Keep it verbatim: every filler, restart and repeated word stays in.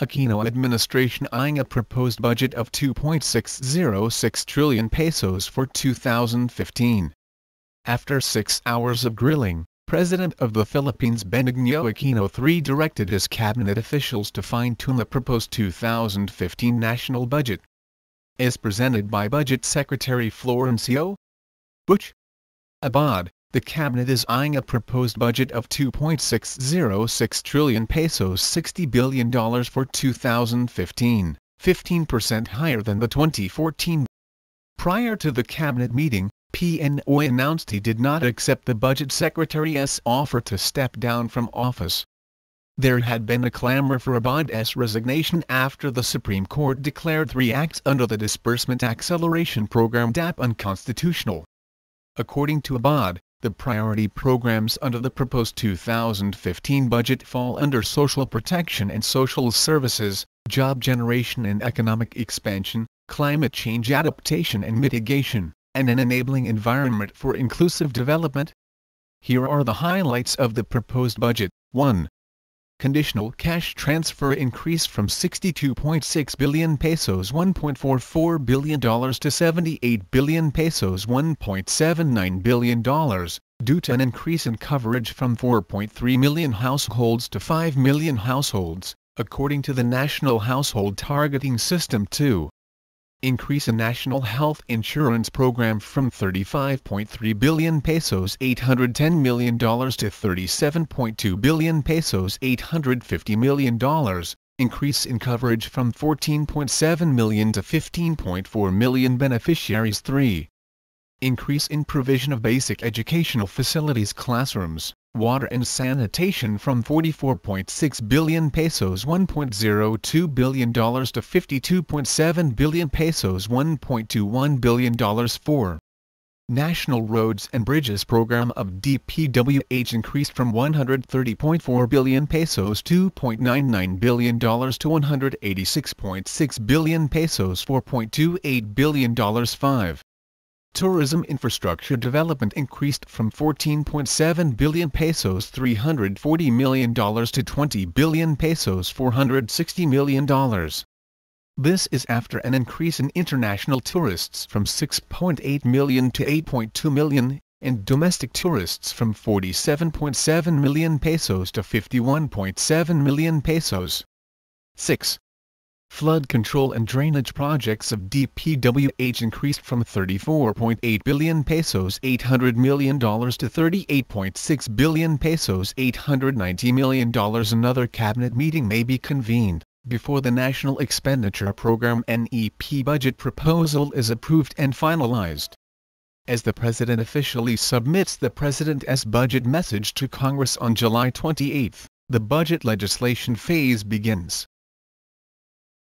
Aquino administration eyeing a proposed budget of two point six zero six trillion pesos for two thousand fifteen. After six hours of grilling, President of the Philippines Benigno Aquino the third directed his cabinet officials to fine-tune the proposed two thousand fifteen national budget. As presented by Budget Secretary Florencio Butch Abad, the cabinet is eyeing a proposed budget of two point six zero six trillion pesos, sixty billion dollars for two thousand fifteen, fifteen percent higher than the twenty fourteen. Prior to the cabinet meeting, PNoy announced he did not accept the budget secretary's offer to step down from office. There had been a clamor for Abad's resignation after the Supreme Court declared three acts under the Disbursement Acceleration Program D A P unconstitutional. According to Abad, the priority programs under the proposed two thousand fifteen budget fall under social protection and social services, job generation and economic expansion, climate change adaptation and mitigation, and an enabling environment for inclusive development. Here are the highlights of the proposed budget. one. Conditional cash transfer increase from sixty-two point six billion pesos one point four four billion dollars to seventy-eight billion pesos one point seven nine billion dollars, due to an increase in coverage from four point three million households to five million households, according to the National Household Targeting System. two. Increase in National Health Insurance Program from thirty-five point three billion pesos eight hundred ten million dollars to thirty-seven point two billion pesos eight hundred fifty million dollars, increase in coverage from fourteen point seven million to fifteen point four million beneficiaries. three. Increase in provision of basic educational facilities, classrooms, water and sanitation from forty-four point six billion pesos one point zero two billion dollars to fifty-two point seven billion pesos one point two one billion dollars. four. National Roads and Bridges Program of D P W H increased from one hundred thirty point four billion pesos two point nine nine billion dollars to one hundred eighty-six point six billion pesos four point two eight billion dollars. five. Tourism infrastructure development increased from fourteen point seven billion pesos three hundred forty million dollars to twenty billion pesos four hundred sixty million dollars. This is after an increase in international tourists from six point eight million to eight point two million, and domestic tourists from forty-seven point seven million pesos to fifty-one point seven million pesos. six. Flood control and drainage projects of D P W H increased from thirty-four point eight billion pesos eight hundred million dollars to thirty-eight point six billion pesos eight hundred ninety million dollars. Another cabinet meeting may be convened, before the National Expenditure Program N E P budget proposal is approved and finalized. As the President officially submits the President's budget message to Congress on July twenty-eighth, the budget legislation phase begins.